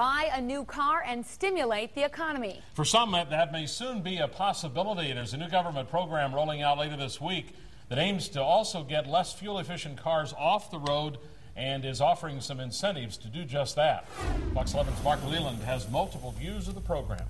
buy a new car and stimulate the economy. For some, that may soon be a possibility. There's a new government program rolling out later this week that aims to also get less fuel-efficient cars off the road and is offering some incentives to do just that. FOX 11's Mark Leland has multiple views of the program.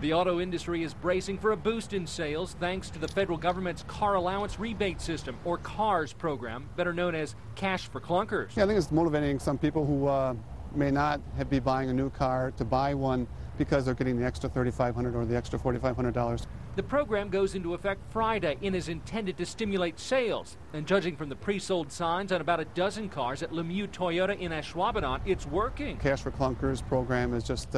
The auto industry is bracing for a boost in sales thanks to the federal government's Car Allowance Rebate System, or CARS program, better known as Cash for Clunkers. Yeah, I think it's motivating some people who may not be buying a new car to buy one because they're getting the extra $3,500 or the extra $4,500. The program goes into effect Friday and is intended to stimulate sales. And judging from the pre-sold signs on about a dozen cars at Lemieux Toyota in Ashwaubenon, it's working. Cash for Clunkers program is just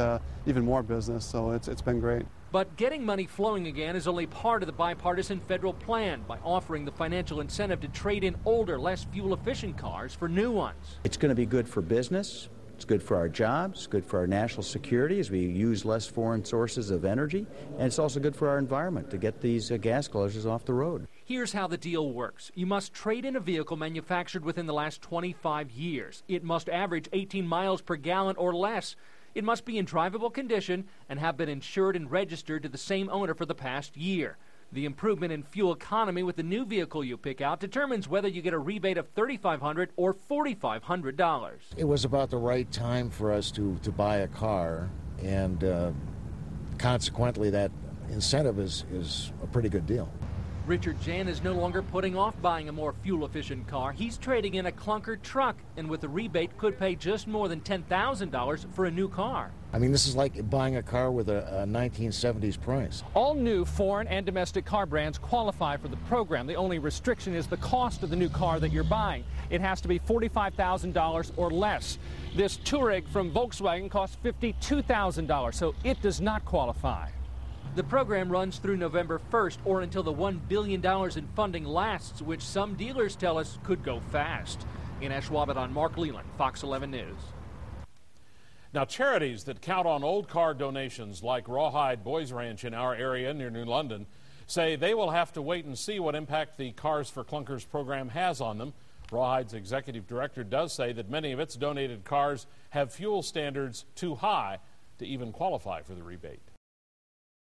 even more business, so it's been great. But getting money flowing again is only part of the bipartisan federal plan by offering the financial incentive to trade in older, less fuel-efficient cars for new ones. It's going to be good for business. It's good for our jobs, good for our national security as we use less foreign sources of energy, and it's also good for our environment to get these gas guzzlers off the road. Here's how the deal works. You must trade in a vehicle manufactured within the last 25 years. It must average 18 miles per gallon or less. It must be in drivable condition and have been insured and registered to the same owner for the past year. The improvement in fuel economy with the new vehicle you pick out determines whether you get a rebate of $3,500 or $4,500. It was about the right time for us to buy a car, and consequently that incentive is a pretty good deal. Richard Jan is no longer putting off buying a more fuel-efficient car. He's trading in a clunker truck, and with the rebate could pay just more than $10,000 for a new car. I mean, this is like buying a car with a 1970s price. All new foreign and domestic car brands qualify for the program. The only restriction is the cost of the new car that you're buying. It has to be $45,000 or less. This Touareg from Volkswagen costs $52,000, so it does not qualify. The program runs through November 1st, or until the $1 billion in funding lasts, which some dealers tell us could go fast. In Ashwaubenon, Mark Leland, Fox 11 News. Now, charities that count on old car donations, like Rawhide Boys Ranch in our area near New London, say they will have to wait and see what impact the Cars for Clunkers program has on them. Rawhide's executive director does say that many of its donated cars have fuel standards too high to even qualify for the rebate.